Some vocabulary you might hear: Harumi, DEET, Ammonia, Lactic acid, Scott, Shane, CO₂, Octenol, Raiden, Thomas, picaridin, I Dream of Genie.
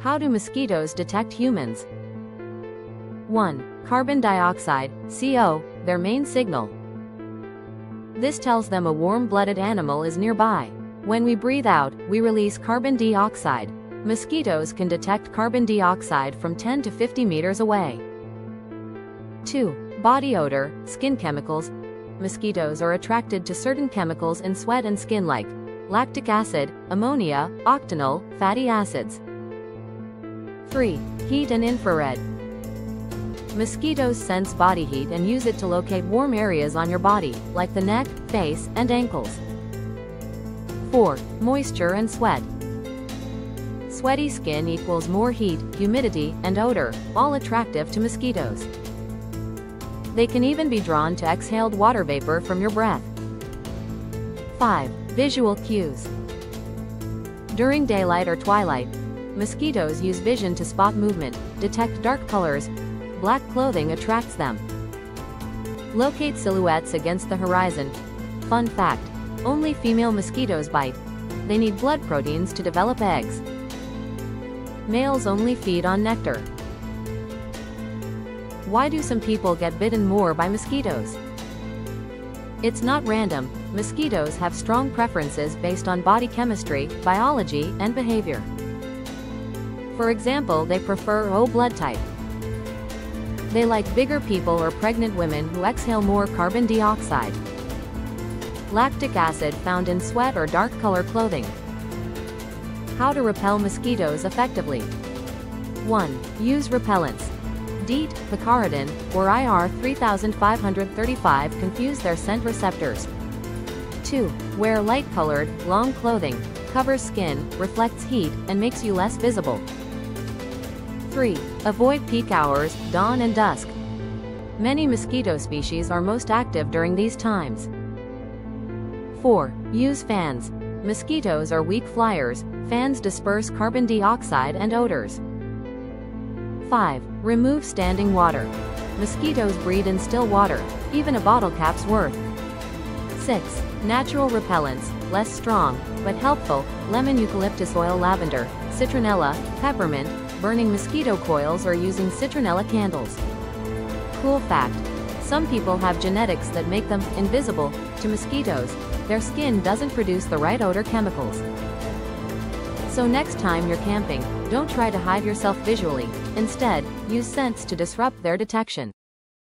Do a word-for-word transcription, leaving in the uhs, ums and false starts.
How do mosquitoes detect humans? one. Carbon dioxide, C O, their main signal. This tells them a warm-blooded animal is nearby. When we breathe out, we release carbon dioxide. Mosquitoes can detect carbon dioxide from ten to fifty meters away. two. Body odor, skin chemicals. Mosquitoes are attracted to certain chemicals in sweat and skin like lactic acid, ammonia, octenol, fatty acids. three. Heat and infrared. Mosquitoes sense body heat and use it to locate warm areas on your body, like the neck, face, and ankles. four. Moisture and sweat. Sweaty skin equals more heat, humidity, and odor, all attractive to mosquitoes. They can even be drawn to exhaled water vapor from your breath. five. Visual cues. During daylight or twilight, mosquitoes use vision to spot movement, detect dark colors. Black clothing attracts them. Locate silhouettes against the horizon. Fun fact, only female mosquitoes bite. They need blood proteins to develop eggs. Males only feed on nectar. Why do some people get bitten more by mosquitoes? It's not random. Mosquitoes have strong preferences based on body chemistry, biology, and behavior. For example, they prefer O blood type. They like bigger people or pregnant women who exhale more carbon dioxide. Lactic acid found in sweat or dark color clothing. How to repel mosquitoes effectively. one. Use repellents. DEET, picaridin, or I R three five three five confuse their scent receptors. two. Wear light-colored, long clothing, covers skin, reflects heat, and makes you less visible. three. Avoid peak hours, dawn and dusk. Many mosquito species are most active during these times. four. Use fans. Mosquitoes are weak flyers. Fans disperse carbon dioxide and odors. five. Remove standing water. Mosquitoes breed in still water, even a bottle cap's worth. six. Natural repellents, less strong, but helpful, lemon, eucalyptus oil, lavender, citronella, peppermint. Burning mosquito coils or using citronella candles. Cool fact, some people have genetics that make them invisible to mosquitoes. Their skin doesn't produce the right odor chemicals. So next time you're camping, don't try to hide yourself visually. Instead, use scents to disrupt their detection.